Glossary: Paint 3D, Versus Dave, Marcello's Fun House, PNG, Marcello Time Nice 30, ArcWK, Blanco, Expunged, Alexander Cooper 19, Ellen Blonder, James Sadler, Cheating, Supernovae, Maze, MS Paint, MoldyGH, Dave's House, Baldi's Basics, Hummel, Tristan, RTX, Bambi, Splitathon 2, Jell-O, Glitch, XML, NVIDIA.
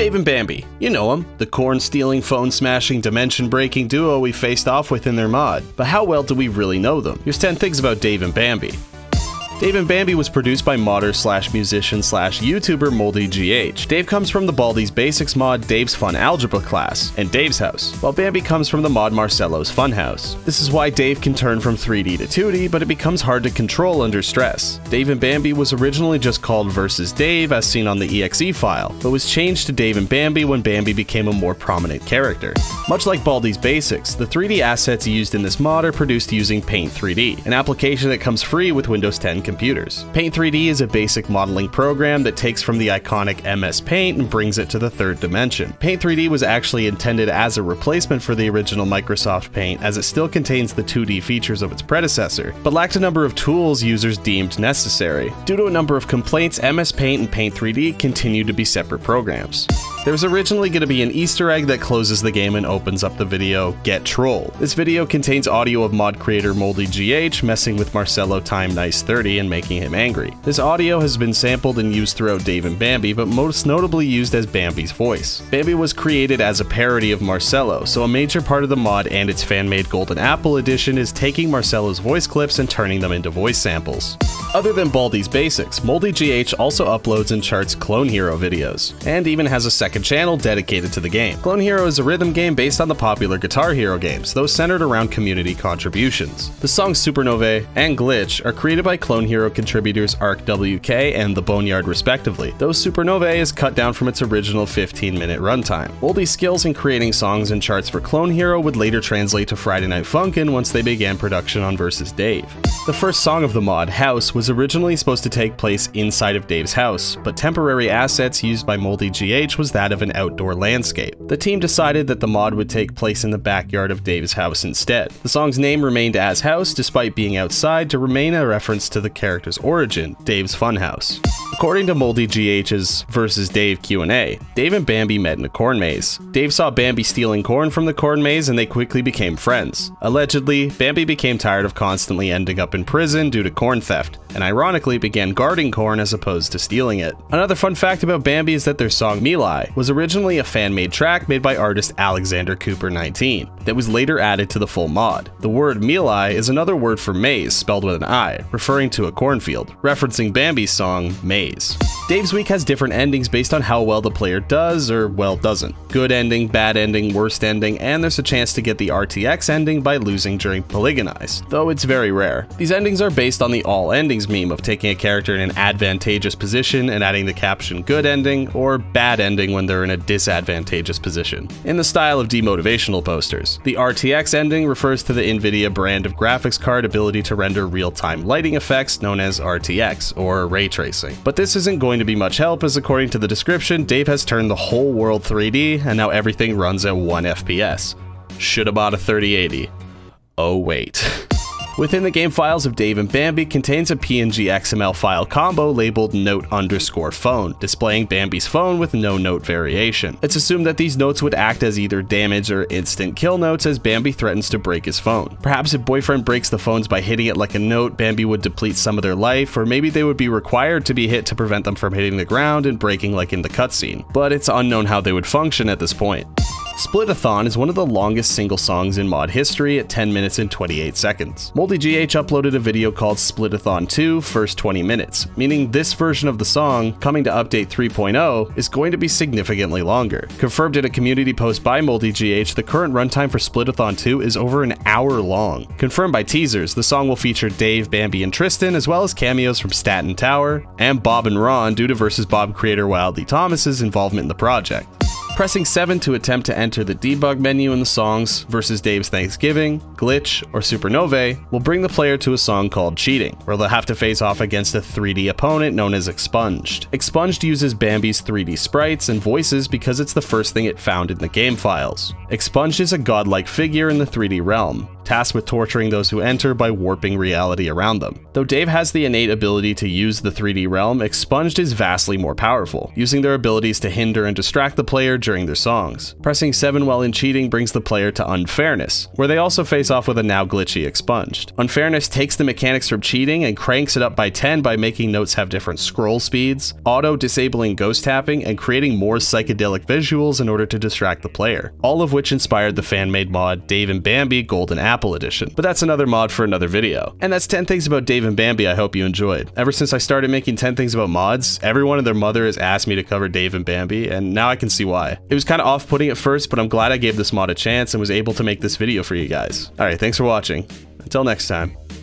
Dave and Bambi. You know them, the corn-stealing, phone-smashing, dimension-breaking duo we faced off with in their mod. But how well do we really know them? Here's 10 things about Dave and Bambi. Dave and Bambi was produced by modder slash musician slash YouTuber MoldyGH. Dave comes from the Baldi's Basics mod Dave's Fun Algebra Class and Dave's House, while Bambi comes from the mod Marcello's Fun House. This is why Dave can turn from 3D to 2D, but it becomes hard to control under stress. Dave and Bambi was originally just called Versus Dave as seen on the exe file, but was changed to Dave and Bambi when Bambi became a more prominent character. Much like Baldi's Basics, the 3D assets used in this mod are produced using Paint 3D, an application that comes free with Windows 10 computers. Paint 3D is a basic modeling program that takes from the iconic MS Paint and brings it to the third dimension. Paint 3D was actually intended as a replacement for the original Microsoft Paint, as it still contains the 2D features of its predecessor, but lacked a number of tools users deemed necessary. Due to a number of complaints, MS Paint and Paint 3D continue to be separate programs. There was originally going to be an Easter egg that closes the game and opens up the video, Get Troll. This video contains audio of mod creator MoldyGH messing with Marcello Time Nice 30 and making him angry. This audio has been sampled and used throughout Dave and Bambi, but most notably used as Bambi's voice. Bambi was created as a parody of Marcello, so a major part of the mod and its fan-made Golden Apple edition is taking Marcello's voice clips and turning them into voice samples. Other than Baldi's Basics, MoldyGH also uploads and charts Clone Hero videos, and even has a second channel dedicated to the game. Clone Hero is a rhythm game based on the popular Guitar Hero games, though centered around community contributions. The songs Supernovae and Glitch are created by Clone Hero contributors ArcWK and The Boneyard respectively, though Supernovae is cut down from its original 15-minute runtime. Moldy's skills in creating songs and charts for Clone Hero would later translate to Friday Night Funkin' once they began production on Versus Dave. The first song of the mod, House, was originally supposed to take place inside of Dave's house, but temporary assets used by MoldyGH was that of an outdoor landscape. The team decided that the mod would take place in the backyard of Dave's house instead. The song's name remained as House, despite being outside, to remain a reference to the character's origin, Dave's Fun House. According to MoldyGH's Versus Dave Q&A, Dave and Bambi met in a corn maze. Dave saw Bambi stealing corn from the corn maze and they quickly became friends. Allegedly, Bambi became tired of constantly ending up in prison due to corn theft, and ironically began guarding corn as opposed to stealing it. Another fun fact about Bambi is that their song My Lai was originally a fan-made track made by artist Alexander Cooper 19 that was later added to the full mod. The word My Lai is another word for maze spelled with an I, referring to a cornfield, referencing Bambi's song Maze. Dave's Week has different endings based on how well the player does or, well, doesn't. Good ending, bad ending, worst ending, and there's a chance to get the RTX ending by losing during Polygonize, though it's very rare. These endings are based on the all endings meme of taking a character in an advantageous position and adding the caption good ending or bad ending when they're in a disadvantageous position. In the style of demotivational posters, the RTX ending refers to the NVIDIA brand of graphics card ability to render real-time lighting effects known as RTX or ray tracing. But this isn't going to be much help, as according to the description, Dave has turned the whole world 3D and now everything runs at 1 FPS. Shoulda bought a 3080. Oh wait. Within the game files of Dave and Bambi contains a PNG XML file combo labeled note_phone, displaying Bambi's phone with no note variation. It's assumed that these notes would act as either damage or instant kill notes as Bambi threatens to break his phone. Perhaps if boyfriend breaks the phones by hitting it like a note, Bambi would deplete some of their life, or maybe they would be required to be hit to prevent them from hitting the ground and breaking like in the cutscene, but it's unknown how they would function at this point. Splitathon is one of the longest single songs in mod history at 10 minutes and 28 seconds. MoldyGH uploaded a video called Splitathon 2 First 20 Minutes, meaning this version of the song, coming to update 3.0, is going to be significantly longer. Confirmed in a community post by MoldyGH, the current runtime for Splitathon 2 is over an hour long. Confirmed by teasers, the song will feature Dave, Bambi, and Tristan, as well as cameos from Staten Tower and Bob and Ron due to Vs. Bob creator Wildly Thomas's involvement in the project. Pressing 7 to attempt to enter the debug menu in the songs Versus Dave's Thanksgiving, Glitch, or Supernovae will bring the player to a song called Cheating, where they'll have to face off against a 3D opponent known as Expunged. Expunged uses Bambi's 3D sprites and voices because it's the first thing it found in the game files. Expunged is a godlike figure in the 3D realm, tasked with torturing those who enter by warping reality around them. Though Dave has the innate ability to use the 3D realm, Expunged is vastly more powerful, using their abilities to hinder and distract the player during their songs. Pressing 7 while in Cheating brings the player to Unfairness, where they also face off with a now glitchy Expunged. Unfairness takes the mechanics from Cheating and cranks it up by 10 by making notes have different scroll speeds, auto-disabling ghost tapping, and creating more psychedelic visuals in order to distract the player, all of which inspired the fan-made mod Dave and Bambi Golden Apple Edition, but that's another mod for another video. And that's 10 things about Dave and Bambi I hope you enjoyed. Ever since I started making 10 things about mods, everyone and their mother has asked me to cover Dave and Bambi, and now I can see why. It was kind of off-putting at first, but I'm glad I gave this mod a chance and was able to make this video for you guys. Alright, thanks for watching. Until next time.